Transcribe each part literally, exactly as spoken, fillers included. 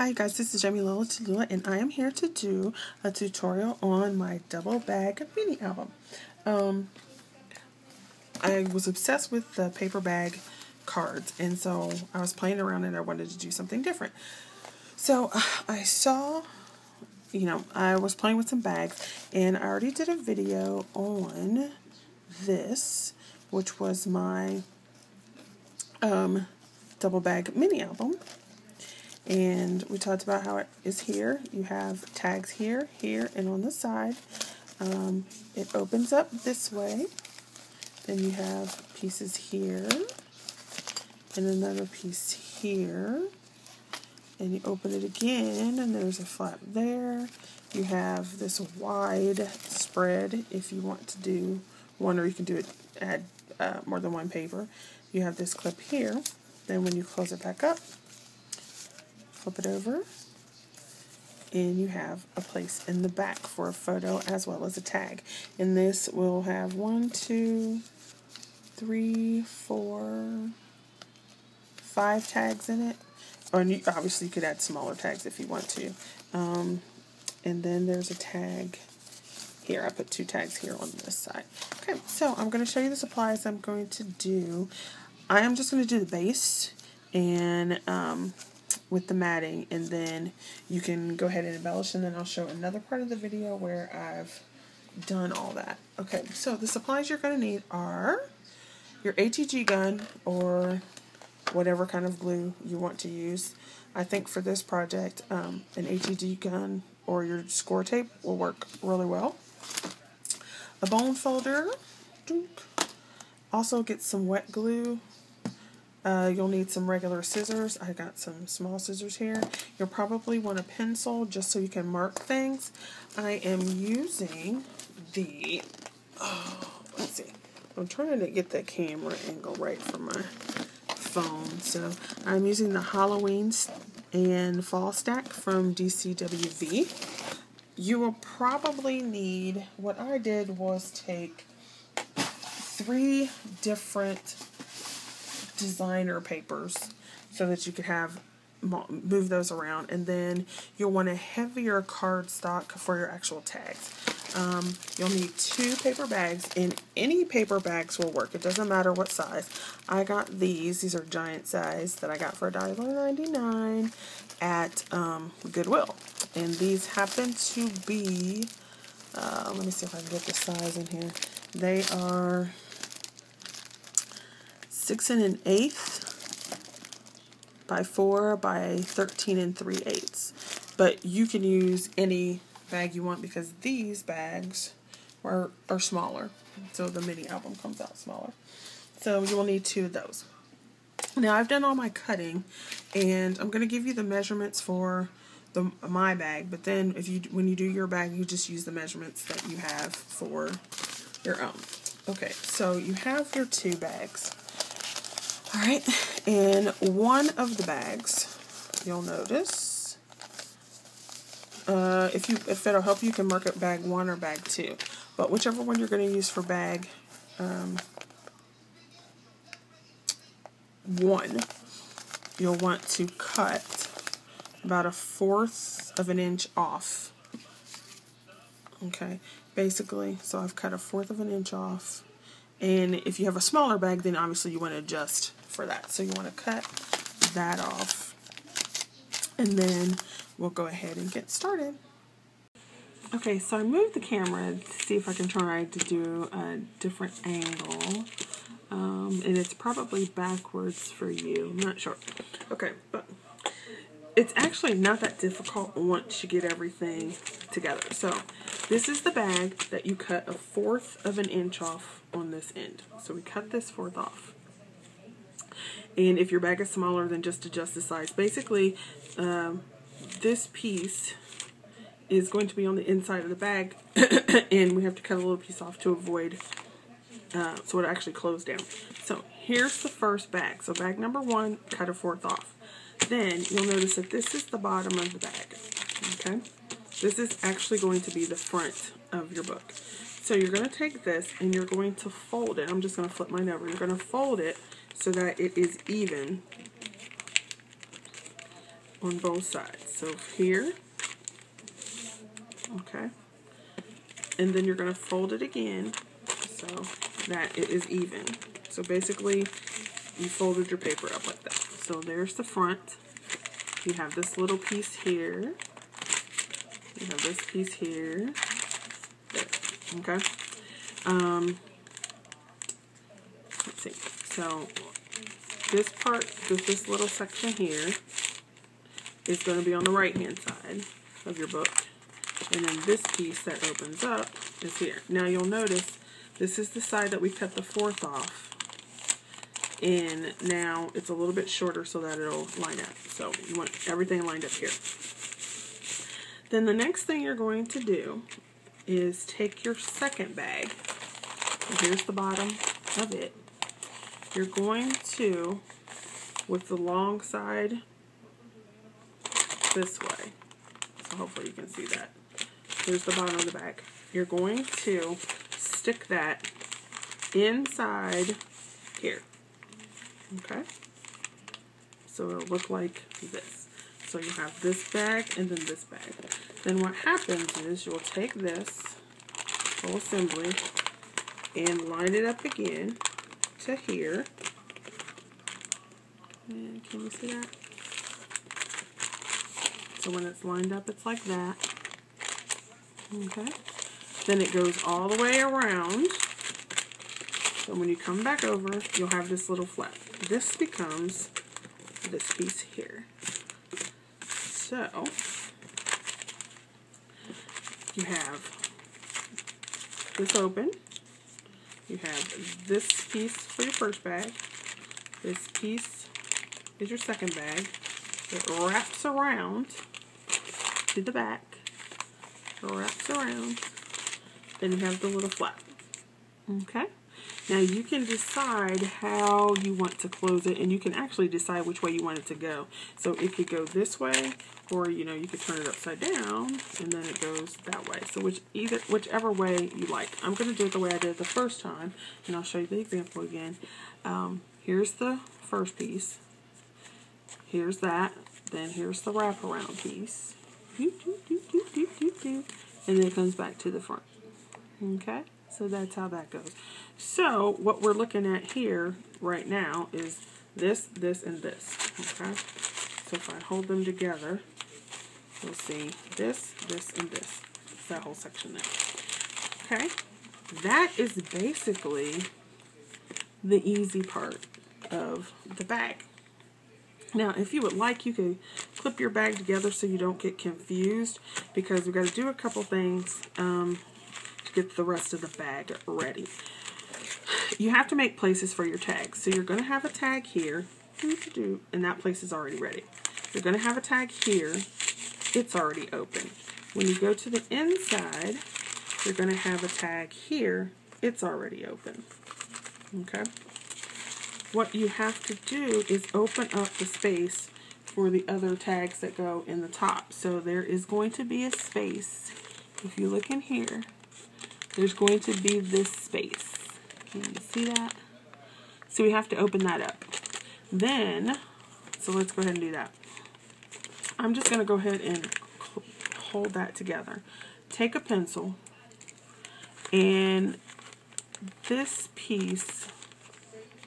Hi guys, this is Jamie Lola Tolula, and I am here to do a tutorial on my double bag mini album. Um, I was obsessed with the paper bag cards, and so I was playing around and I wanted to do something different. So uh, I saw, you know, I was playing with some bags, and I already did a video on this, which was my um, double bag mini album. And we talked about how it is here. You have tags here, here, and on the side. Um, it opens up this way. Then you have pieces here, and another piece here. And you open it again, and there's a flap there. You have this wide spread if you want to do one, or you can do it at uh, more than one paper. You have this clip here. Then when you close it back up, flip it over, and you have a place in the back for a photo as well as a tag. And this will have one, two, three, four, five tags in it. And you, obviously you could add smaller tags if you want to. Um, and then there's a tag here. I put two tags here on this side. Okay, so I'm going to show you the supplies I'm going to do. I am just going to do the base and um, with the matting, and then you can go ahead and embellish, and then I'll show another part of the video where I've done all that. Okay, so the supplies you're going to need are your A T G gun or whatever kind of glue you want to use. I think for this project um, an A T G gun or your score tape will work really well. A bone folder. Also get some wet glue. Uh, you'll need some regular scissors. I got some small scissors here. You'll probably want a pencil just so you can mark things. I am using the, oh, let's see, I'm trying to get the camera angle right for my phone. So I'm using the Halloween and Fall stack from D C W V. You will probably need, what I did was take three different designer papers so that you could have move those around, and then you'll want a heavier cardstock for your actual tags. Um, you'll need two paper bags, and any paper bags will work. It doesn't matter what size. I got these. These are giant size that I got for a dollar ninety-nine at um, Goodwill, and these happen to be uh, let me see if I can get the size in here. They are six and an eighth by four by thirteen and three eighths. But you can use any bag you want because these bags are, are smaller. So the mini album comes out smaller. So you will need two of those. Now I've done all my cutting, and I'm going to give you the measurements for the my bag. But then if you when you do your bag, you just use the measurements that you have for your own. Okay, so you have your two bags. Alright, and one of the bags, you'll notice, uh, if you if it'll help you, you can mark it bag one or bag two, but whichever one you're going to use for bag um, one, you'll want to cut about a fourth of an inch off. Okay, basically, so I've cut a fourth of an inch off. And if you have a smaller bag, then obviously you want to adjust for that. So you want to cut that off. And then we'll go ahead and get started. Okay, so I moved the camera to see if I can try to do a different angle. Um, and it's probably backwards for you. I'm not sure. Okay, but it's actually not that difficult once you get everything together. So this is the bag that you cut a fourth of an inch off on this end. So we cut this fourth off. And if your bag is smaller, then just adjust the size. Basically, um, this piece is going to be on the inside of the bag, and we have to cut a little piece off to avoid uh, so it actually closed down. So here's the first bag. So bag number one, cut a fourth off. Then you'll notice that this is the bottom of the bag. Okay, this is actually going to be the front of your book. So you're going to take this and you're going to fold it. I'm just going to flip mine over. You're going to fold it so that it is even on both sides. So here, okay, and then you're going to fold it again so that it is even. So basically you folded your paper up like that. So there's the front. You have this little piece here. You have this piece here. There. Okay. Um, let's see. So this part, this, this little section here, is going to be on the right-hand side of your book. And then this piece that opens up is here. Now you'll notice this is the side that we cut the fourth off. And now it's a little bit shorter so that it'll line up. So you want everything lined up here. Then the next thing you're going to do is take your second bag. Here's the bottom of it. You're going to, with the long side this way. So hopefully you can see that. Here's the bottom of the bag. You're going to stick that inside here. Okay, so it'll look like this. So you have this bag and then this bag. Then what happens is you'll take this whole assembly and line it up again to here. And can you see that? So when it's lined up, it's like that. Okay, then it goes all the way around. So when you come back over, you'll have this little flap. This becomes this piece here. So you have this open. You have this piece for your first bag. This piece is your second bag. It wraps around to the back. Wraps around. Then you have the little flap. Okay? Now you can decide how you want to close it, and you can actually decide which way you want it to go. So it could go this way, or you know, you could turn it upside down and then it goes that way. So which either whichever way you like. I'm going to do it the way I did it the first time, and I'll show you the example again. Um, here's the first piece. Here's that. Then here's the wraparound piece. And then it comes back to the front. Okay? So that's how that goes. So what we're looking at here right now is this, this, and this. Okay. So if I hold them together, you'll see this, this, and this. It's that whole section there. Okay. That is basically the easy part of the bag. Now, if you would like, you can clip your bag together so you don't get confused, because we've got to do a couple things. Um, Get the rest of the bag ready. You have to make places for your tags. So you're going to have a tag here, and that place is already ready. You're going to have a tag here, it's already open. When you go to the inside, you're going to have a tag here, it's already open. Okay. What you have to do is open up the space for the other tags that go in the top. So there is going to be a space. If you look in here, there's going to be this space. Can you see that? So we have to open that up. Then, so let's go ahead and do that. I'm just going to go ahead and hold that together. Take a pencil, and this piece,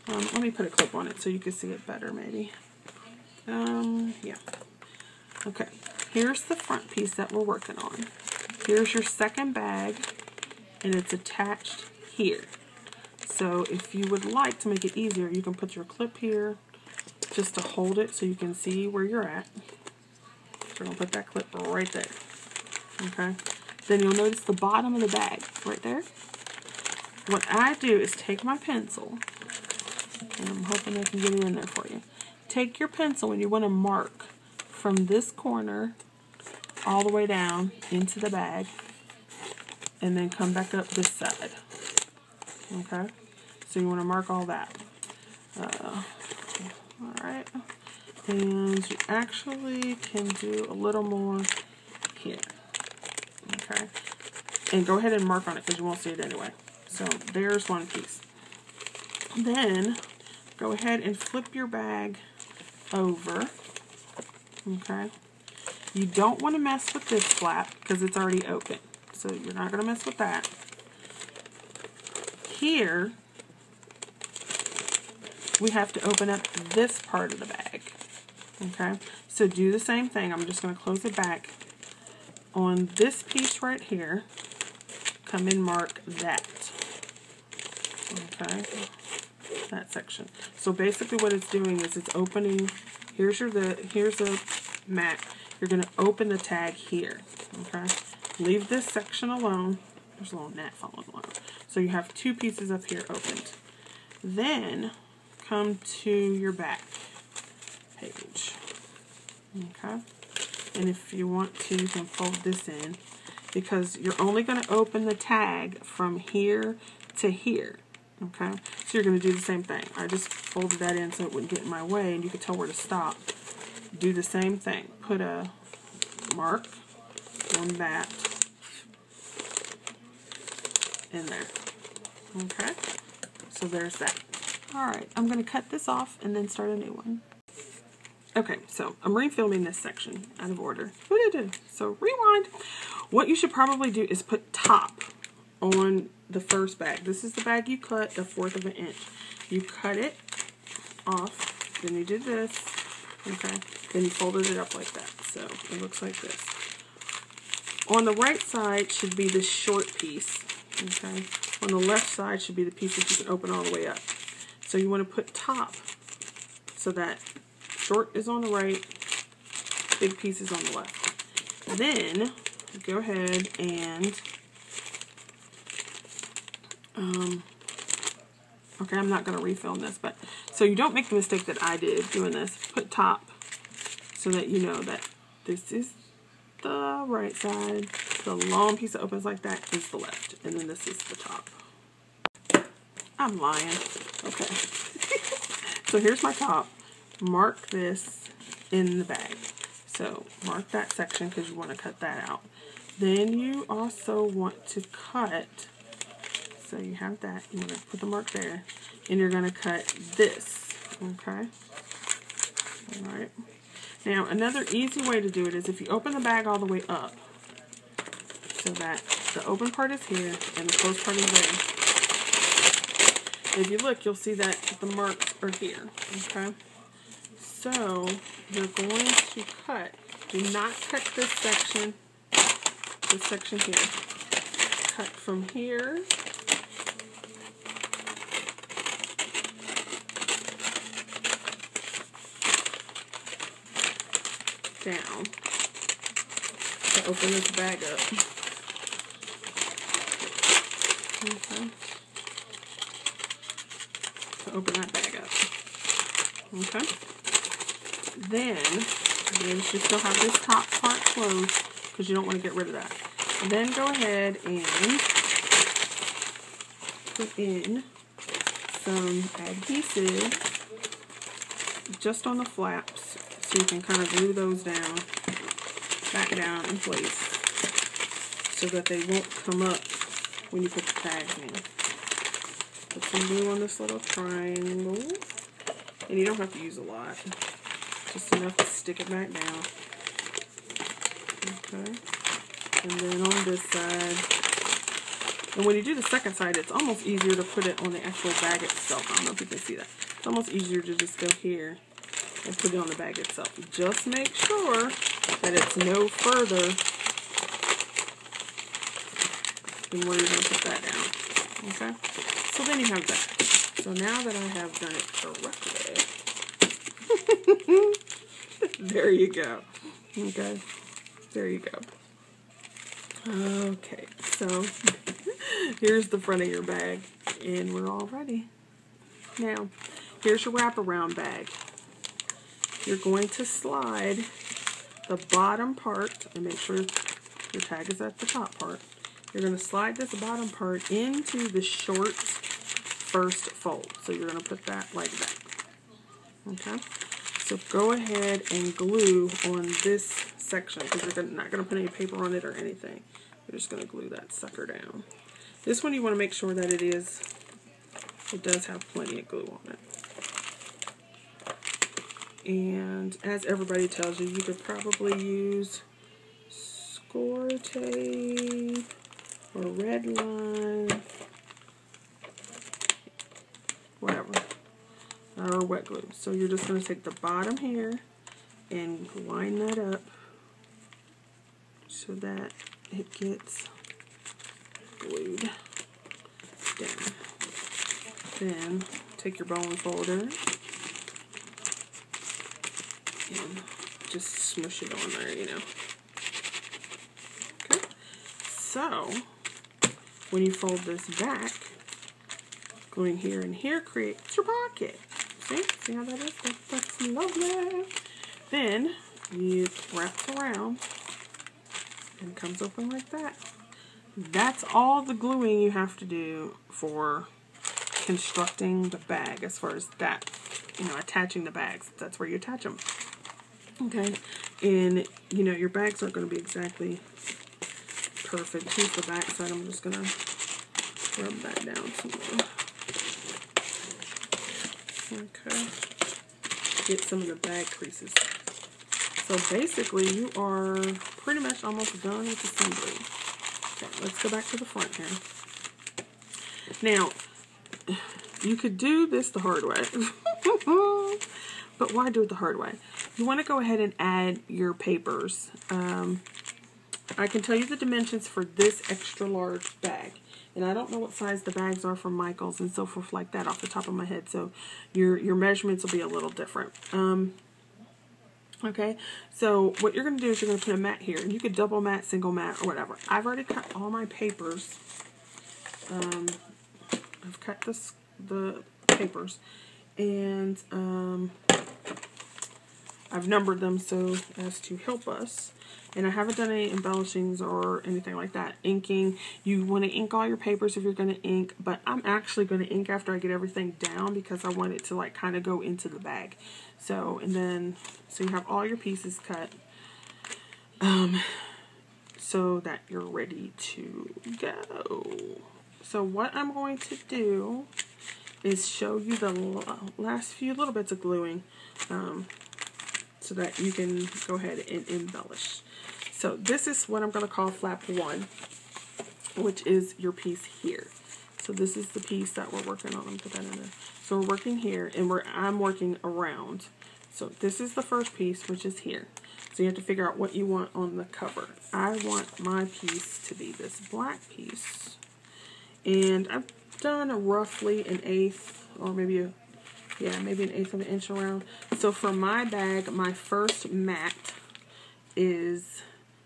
um, let me put a clip on it so you can see it better maybe. Um, yeah. Okay, here's the front piece that we're working on. Here's your second bag. And it's attached here. So if you would like to make it easier, you can put your clip here just to hold it so you can see where you're at. So we're gonna put that clip right there. Okay. Then you'll notice the bottom of the bag right there. What I do is take my pencil, and I'm hoping I can get it in there for you. Take your pencil and you want to mark from this corner all the way down into the bag, and then come back up this side. Okay, so you want to mark all that. Uh, all right, and you actually can do a little more here. Okay, and go ahead and mark on it because you won't see it anyway. So there's one piece. Then go ahead and flip your bag over Okay. You don't want to mess with this flap because it's already open. So you're not going to mess with that. Here, we have to open up this part of the bag. Okay. So do the same thing. I'm just going to close it back. On this piece right here, come and mark that. Okay. That section. So basically what it's doing is it's opening, here's your the here's a mat. You're going to open the tag here. Okay. Leave this section alone. There's a little gnat falling along. So you have two pieces up here opened. Then come to your back page. Okay. And if you want to, you can fold this in because you're only going to open the tag from here to here. Okay, so you're going to do the same thing. I just folded that in so it wouldn't get in my way and you could tell where to stop. Do the same thing. Put a mark on that in there. Okay, so there's that. Alright, I'm going to cut this off and then start a new one. Okay, so I'm refilming this section out of order. So rewind. What you should probably do is put top on the first bag. This is the bag you cut, a fourth of an inch. You cut it off, then you do this, okay, then you folded it up like that. So it looks like this. On the right side should be the short piece, okay. On the left side should be the piece that you can open all the way up. So you want to put top so that short is on the right, big piece is on the left. Then go ahead and um, okay, I'm not going to refilm this, but so you don't make the mistake that I did doing this. Put top so that you know that this is the right side. The long piece that opens like that is the left, and then this is the top. I'm lying. Okay. So here's my top. Mark this in the bag. So mark that section because you want to cut that out. Then you also want to cut, so you have that, you want to put the mark there, and you're going to cut this, okay? All right. Now another easy way to do it is if you open the bag all the way up so that the open part is here and the closed part is there. If you look, you'll see that the marks are here, okay? So you're going to cut, do not cut this section, this section here. Cut from here down to open this bag up. Okay. To open that bag up. Okay. Then, you still have this top part closed because you don't want to get rid of that. And then go ahead and put in some adhesive just on the flaps so you can kind of glue those down, back down in place so that they won't come up when you put the tags in. Put some glue on this little triangle, and you don't have to use a lot. Just enough to stick it back down. Okay. And then on this side. And when you do the second side, it's almost easier to put it on the actual bag itself. I don't know if you can see that. It's almost easier to just go here and put it on the bag itself. Just make sure that it's no further than where you're going to put that down. Okay? So then you have that. So now that I have done it correctly, there you go. Okay. There you go. Okay. So here's the front of your bag and we're all ready. Now, here's your wraparound bag. You're going to slide the bottom part and make sure your tag is at the top part. You're going to slide this bottom part into the short first fold. So you're going to put that like that. Okay, so go ahead and glue on this section because you're not going to put any paper on it or anything. You're just going to glue that sucker down. This one you want to make sure that it is, it does have plenty of glue on it. And as everybody tells you, you could probably use score tape or red line, whatever, or wet glue. So you're just going to take the bottom here and line that up so that it gets glued down. Then take your bone folder and just smush it on there, you know. Okay. So when you fold this back, gluing here and here creates your pocket. See? See how that is? That, that's lovely. Then you wrap it around and it comes open like that. That's all the gluing you have to do for constructing the bag, as far as that, you know, attaching the bags. That's where you attach them. Okay, and you know, your bags aren't going to be exactly perfect. Here's the back side. I'm just going to rub that down some more. Okay, get some of the bag creases. So basically, you are pretty much almost done with assembly. Okay, let's go back to the front here. Now, you could do this the hard way. But why do it the hard way? You want to go ahead and add your papers. Um, I can tell you the dimensions for this extra large bag. And I don't know what size the bags are for Michaels and so forth like that off the top of my head. So your, your measurements will be a little different. Um, okay. So what you're going to do is you're going to put a mat here. And you could double mat, single mat, or whatever. I've already cut all my papers. Um, I've cut this, the papers. And... Um, I've numbered them so as to help us, and I haven't done any embellishings or anything like that. Inking, you want to ink all your papers if you're going to ink, but I'm actually going to ink after I get everything down because I want it to like kind of go into the bag. So, and then, so you have all your pieces cut um, so that you're ready to go. So what I'm going to do is show you the last few little bits of gluing. Um, So that you can go ahead and embellish. So this is what I'm going to call flap one, which is your piece here. So this is the piece that we're working on. Let me put that in there. So we're working here, and we're I'm working around. So this is the first piece, which is here. So you have to figure out what you want on the cover. I want my piece to be this black piece, and I've done roughly an eighth or maybe a Yeah, maybe an eighth of an inch around. So for my bag, my first mat is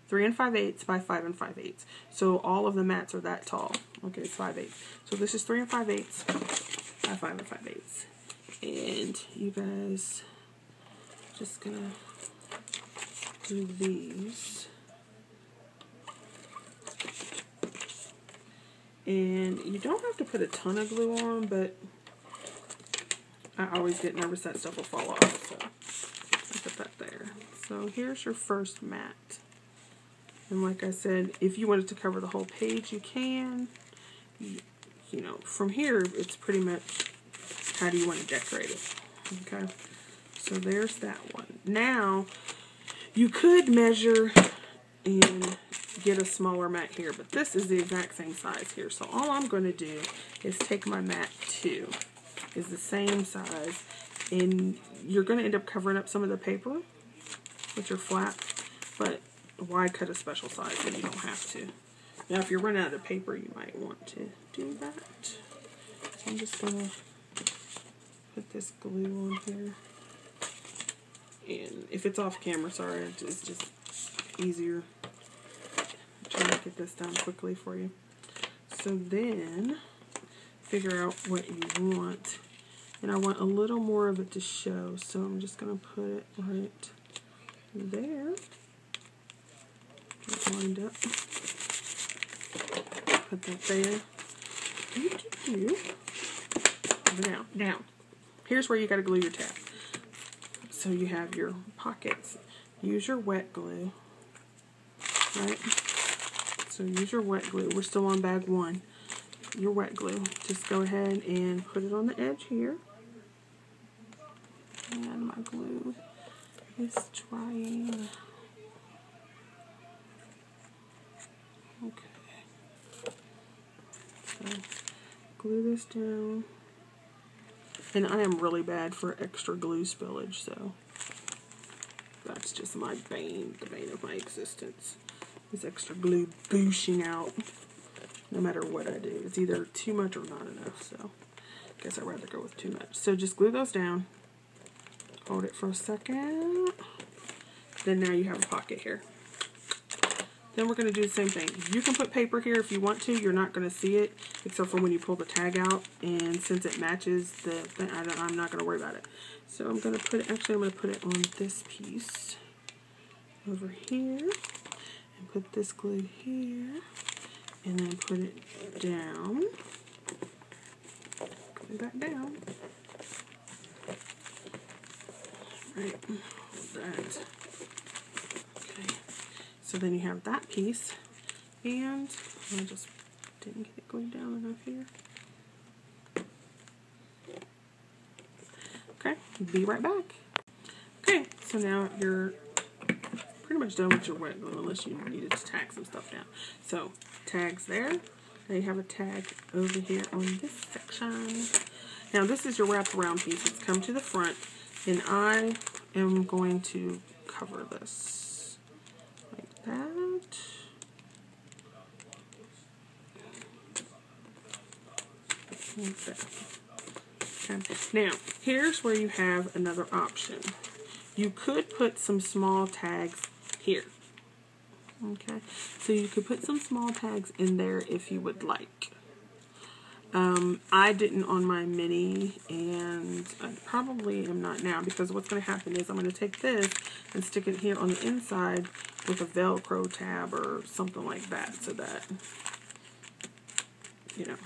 three and five eighths by five and five eighths. So all of the mats are that tall. Okay, it's five eighths. So this is three and five eighths by five and five eighths. And you guys just gonna do these. And you don't have to put a ton of glue on, but I always get nervous that stuff will fall off, so I put that there. So here's your first mat. And like I said, if you wanted to cover the whole page, you can. You, you know, from here, it's pretty much how do you want to decorate it. Okay, so there's that one. Now, you could measure and get a smaller mat here, but this is the exact same size here. So all I'm going to do is take my mat two. Is the same size, and you're going to end up covering up some of the paper with your flap, but why cut a special size when you don't have to? Now if you run out of paper, you might want to do that. So I'm just going to put this glue on here, and if it's off camera, sorry, it's just easier. I'm trying to get this done quickly for you. So then figure out what you want, and I want a little more of it to show, so I'm just going to put it right there, lined up, put that there. Now, now, here's where you got to glue your tab. So you have your pockets. Use your wet glue, right? So use your wet glue. We're still on bag one. Your wet glue. Just go ahead and put it on the edge here. And my glue is trying. Okay. So glue this down. And I am really bad for extra glue spillage, so that's just my bane, the bane of my existence. This extra glue booshing out no matter what I do. It's either too much or not enough, so I guess I'd rather go with too much. So just glue those down. Hold it for a second. Then now you have a pocket here. Then we're going to do the same thing. You can put paper here if you want to. You're not going to see it except for when you pull the tag out. And since it matches the thing, I don't, I'm not going to worry about it. So I'm going to put it, actually I'm going to put it on this piece over here. And put this glue here. And then put it down. Coming back down. Right, that. Okay. So then you have that piece, and I just didn't get it glued down enough here. Okay, be right back. Okay, so now you're pretty much done with your wet glue unless you needed to tag some stuff down. So tags there. Now you have a tag over here on this section. Now this is your wraparound piece. It's come to the front. And I am going to cover this like that. Like that. Okay. Now, here's where you have another option. You could put some small tags here. Okay, so you could put some small tags in there if you would like. Um, I didn't on my mini, and I probably am not now, because what's going to happen is I'm going to take this and stick it here on the inside with a Velcro tab or something like that, so that, you know,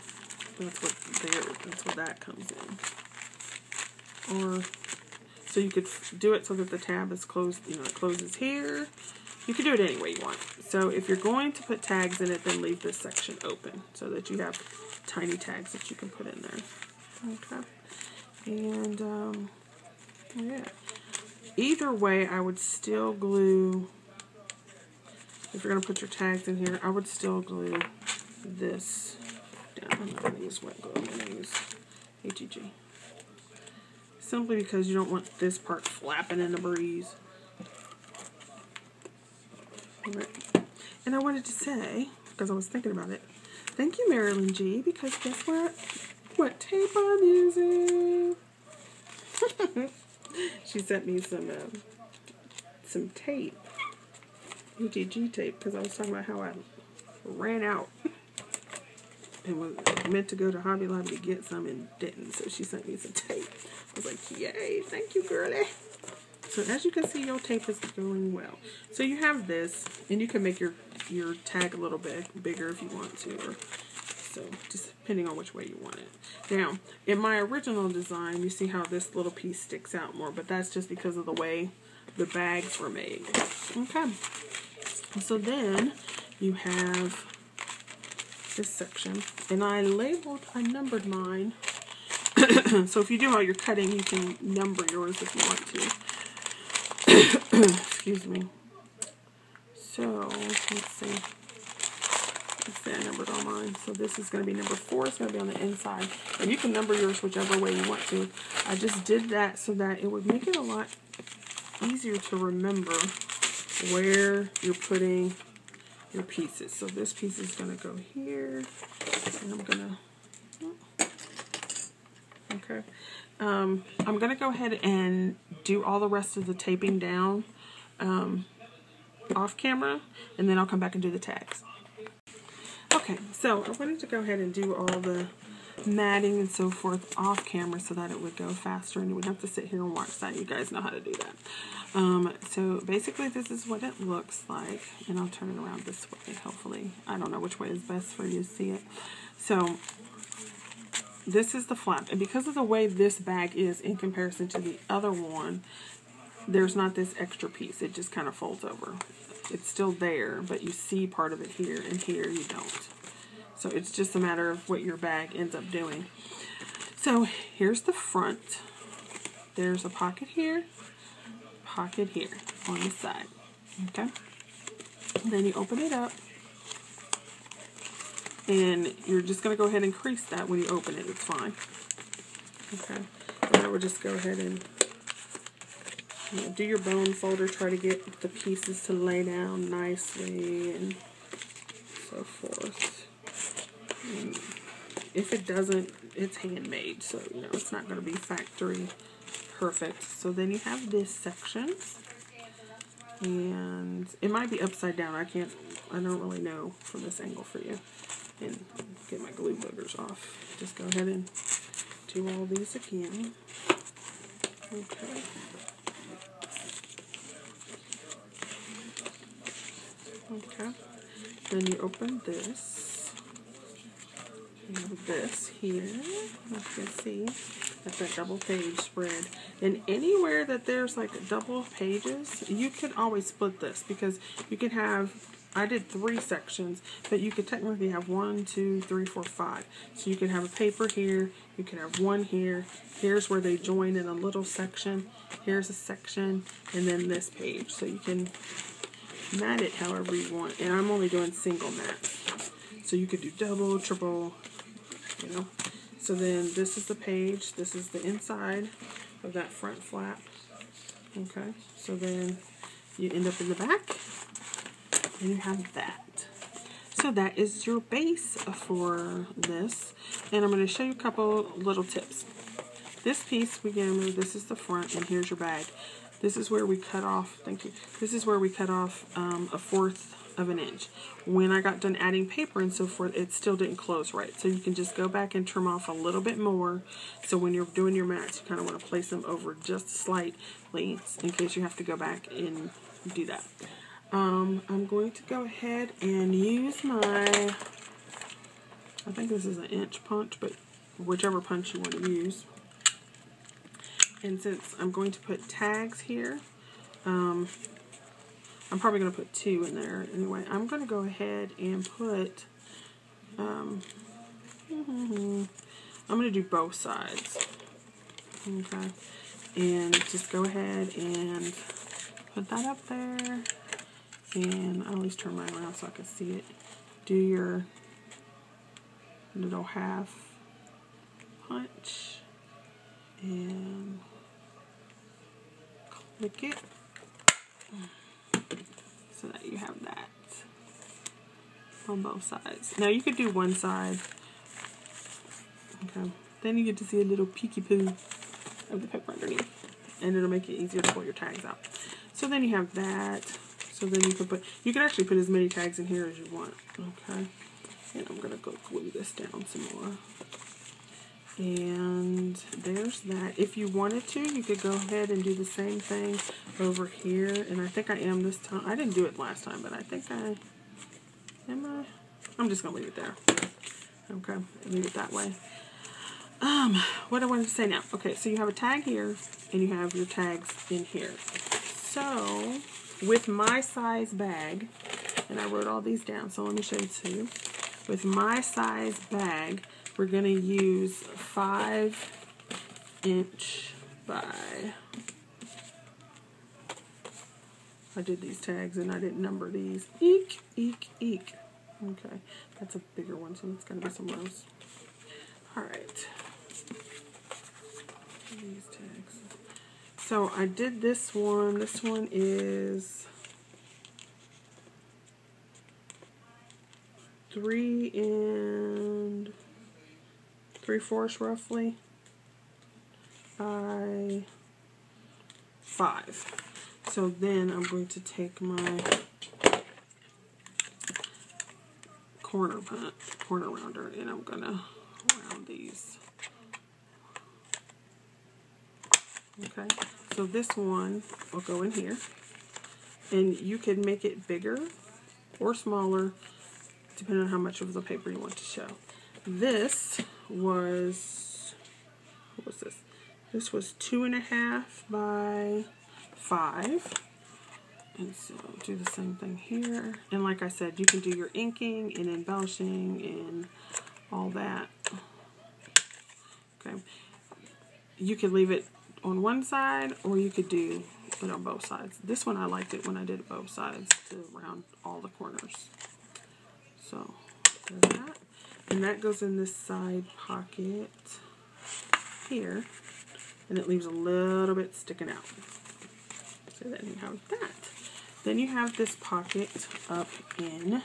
that's what there, that's what that comes in. Or, so you could do it so that the tab is closed, you know, it closes here. You can do it any way you want. So if you're going to put tags in it, then leave this section open so that you have tiny tags that you can put in there. Okay. And um, yeah. Either way, I would still glue, if you're going to put your tags in here, I would still glue this down. I'm not going to use wet glue. I'm going to use A T G. Simply because you don't want this part flapping in the breeze. And I wanted to say, because I was thinking about it, thank you, Marilyn G, because guess what? What tape I'm using? She sent me some um, some tape, A T G tape, because I was talking about how I ran out and was meant to go to Hobby Lobby to get some and didn't, so she sent me some tape. I was like, yay, thank you, girlie. So as you can see, your tape is going well. So you have this, and you can make your, your tag a little bit bigger if you want to. Or, so just depending on which way you want it. Now, in my original design, you see how this little piece sticks out more, but that's just because of the way the bags were made. Okay. So then you have this section, and I labeled, I numbered mine. So if you do all your cutting, you can number yours if you want to. Excuse me. So, let's see. Let's say I numbered all mine. So this is going to be number four. It's going to be on the inside. And you can number yours whichever way you want to. I just did that so that it would make it a lot easier to remember where you're putting your pieces. So this piece is going to go here. And I'm going to... Okay. Um, I'm going to go ahead and do all the rest of the taping down um, off camera, and then I'll come back and do the tags. Okay, so I wanted to go ahead and do all the matting and so forth off camera so that it would go faster and you would have to sit here and watch that. You guys know how to do that. Um, so basically this is what it looks like, and I'll turn it around this way, hopefully. I don't know which way is best for you to see it. So this is the flap, and because of the way this bag is in comparison to the other one, there's not this extra piece. It just kind of folds over. It's still there, but you see part of it here, and here you don't. So it's just a matter of what your bag ends up doing. So here's the front. There's a pocket here, pocket here on the side. Okay, then you open it up, and you're just going to go ahead and crease that when you open it. It's fine. Okay, and I would just go ahead and, you know, do your bone folder, try to get the pieces to lay down nicely and so forth. And if it doesn't, it's handmade, so you know it's not going to be factory perfect. So then you have this section, and it might be upside down. I can't, I don't really know from this angle for you. And get my glue boogers off. Just go ahead and do all these again. Okay. Okay. Then you open this. You have this here. You can see that's that double page spread. And anywhere that there's like double pages, you can always split this, because you can have, I did three sections, but you could technically have one, two, three, four, five. So you can have a paper here, you can have one here, here's where they join in a little section, here's a section, and then this page. So you can mat it however you want. And I'm only doing single mats. So you could do double, triple, you know. So then this is the page, this is the inside of that front flap. Okay, so then you end up in the back, and you have that. So that is your base for this, and I'm going to show you a couple little tips. This piece we can move. This is the front, and here's your bag. This is where we cut off. Thank you. This is where we cut off um, a fourth of an inch. When I got done adding paper and so forth, it still didn't close right. So you can just go back and trim off a little bit more. So when you're doing your mats, you kind of want to place them over just slightly in case you have to go back and do that. Um, I'm going to go ahead and use my, I think this is an inch punch, but whichever punch you want to use. And since I'm going to put tags here, um, I'm probably going to put two in there anyway. I'm going to go ahead and put, um, I'm going to do both sides. Okay. And just go ahead and put that up there. And I'll at least turn mine around so I can see it. Do your little half punch and click it so that you have that on both sides. Now you could do one side. Okay. Then you get to see a little peeky poo of the paper underneath, and it'll make it easier to pull your tags out. So then you have that. So then you can put, you can actually put as many tags in here as you want, okay? And I'm going to go glue this down some more. And there's that. If you wanted to, you could go ahead and do the same thing over here. And I think I am this time. I didn't do it last time, but I think I, am I? I'm just going to leave it there. Okay, leave it that way. Um, what I wanted to say now. Okay, so you have a tag here, and you have your tags in here. So with my size bag, and I wrote all these down, so let me show you two. With my size bag, we're going to use five inch by, I did these tags and I didn't number these. Eek, eek, eek. Okay, that's a bigger one, so it's going to be some rows. All right. These tags. So I did this one. This one is three and three fourths roughly by five. So then I'm going to take my corner punch, corner rounder, and I'm gonna round these. Okay, so this one will go in here, and you can make it bigger or smaller depending on how much of the paper you want to show. This was, what was this? This was two and a half by five. And so do the same thing here. And like I said, you can do your inking and embellishing and all that. Okay, you can leave it on one side, or you could do but on both sides. This one I liked it when I did both sides to round all the corners. So there's that. And that goes in this side pocket here. And it leaves a little bit sticking out. So that you have that. Then you have this pocket up in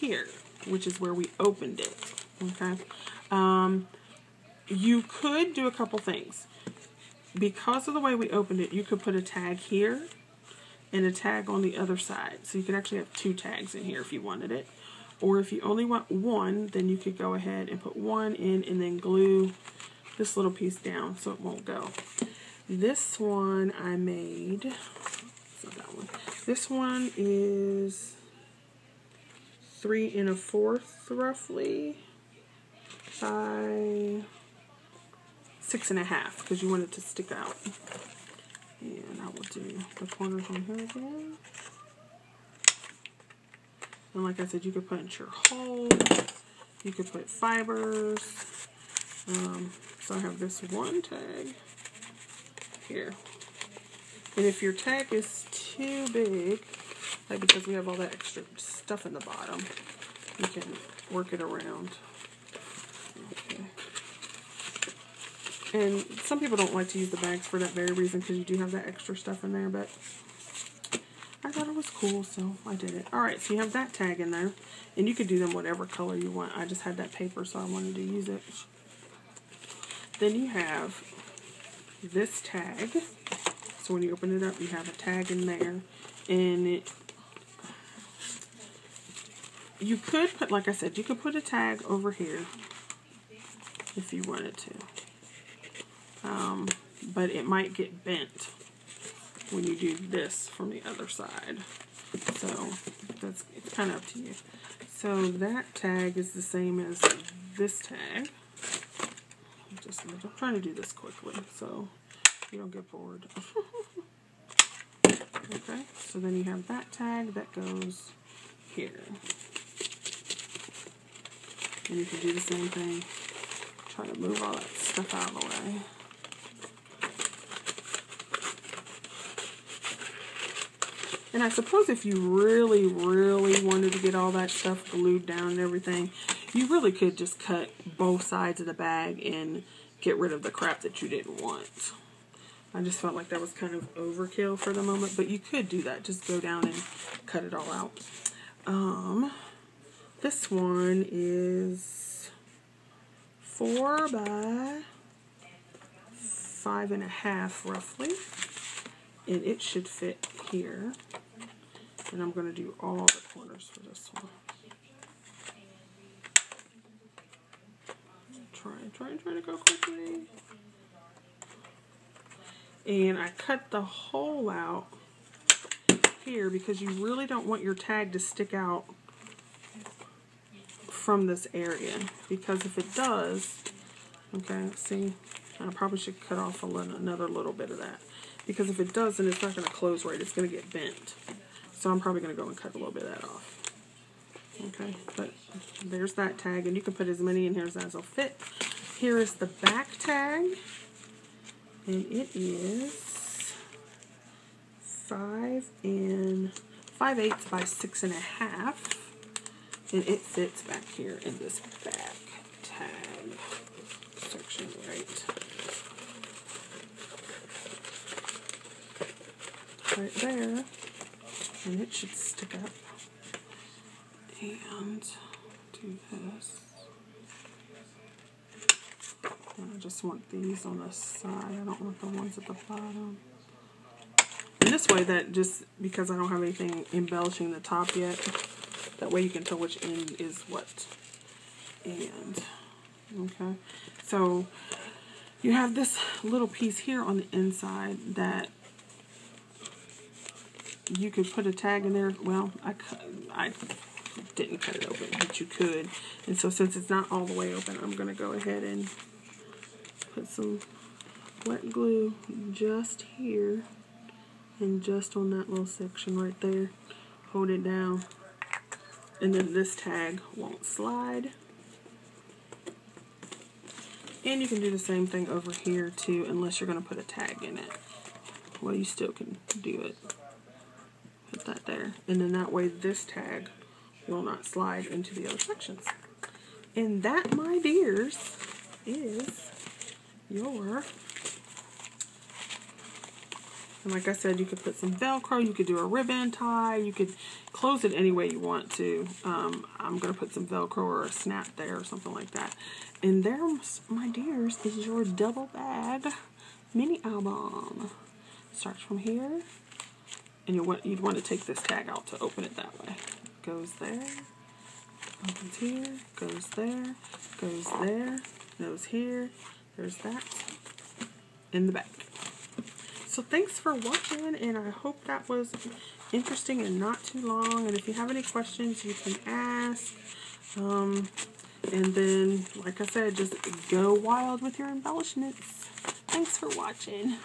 here, which is where we opened it. Okay. Um, you could do a couple things. Because of the way we opened it, you could put a tag here and a tag on the other side. So you could actually have two tags in here if you wanted it. Or if you only want one, then you could go ahead and put one in and then glue this little piece down so it won't go. This one I made, it's not that one. This one is three and a fourth roughly by six and a half because you want it to stick out. And I will do the corners on here again. And like I said, you could punch your holes, you could put fibers. Um, so I have this one tag here, and if your tag is too big, like because we have all that extra stuff in the bottom, you can work it around. Okay. And some people don't like to use the bags for that very reason, because you do have that extra stuff in there, but I thought it was cool, so I did it. Alright, so you have that tag in there, and you could do them whatever color you want. I just had that paper, so I wanted to use it. Then you have this tag. So when you open it up, you have a tag in there. And it, you could put, like I said, you could put a tag over here if you wanted to. Um, but it might get bent when you do this from the other side. So that's, it's kind of up to you. So that tag is the same as this tag. Just, I'm trying to do this quickly so you don't get bored. Okay, so then you have that tag that goes here. And you can do the same thing. Try to move all that stuff out of the way. And I suppose if you really, really wanted to get all that stuff glued down and everything, you really could just cut both sides of the bag and get rid of the crap that you didn't want. I just felt like that was kind of overkill for the moment, but you could do that. Just go down and cut it all out. Um, this one is four by five and a half roughly. And it should fit here. And I'm going to do all the corners for this one. Try, try, try to go quickly. And I cut the hole out here because you really don't want your tag to stick out from this area. Because if it does, okay, see, I probably should cut off a little, another little bit of that. Because if it doesn't, it's not going to close right. It's going to get bent. So I'm probably going to go and cut a little bit of that off. Okay, but there's that tag. And you can put as many in here as that'll fit. Here is the back tag. And it is five and five eighths by six and a half. And it fits back here in this back tag section right right there, and it should stick up, and do this, and I just want these on the side, I don't want the ones at the bottom, and this way that just, because I don't have anything embellishing the top yet, that way you can tell which end is what, and, okay, so you have this little piece here on the inside that you could put a tag in there. Well, I, I didn't cut it open, but you could. And so since it's not all the way open, I'm going to go ahead and put some wet glue just here and just on that little section right there. Hold it down. And then this tag won't slide. And you can do the same thing over here too, unless you're going to put a tag in it. Well, you still can do it. Put that there. And then that way this tag will not slide into the other sections. And that, my dears, is your... And like I said, you could put some Velcro, you could do a ribbon tie, you could close it any way you want to. Um, I'm going to put some Velcro or a snap there or something like that. And there, my dears, is your double bag mini album. Starts from here. And you want, you'd want to take this tag out to open it that way. Goes there. Opens here. Goes there. Goes there. Goes here. There's that. In the back. So thanks for watching, and I hope that was interesting and not too long. And if you have any questions, you can ask. Um, and then, like I said, just go wild with your embellishments. Thanks for watching.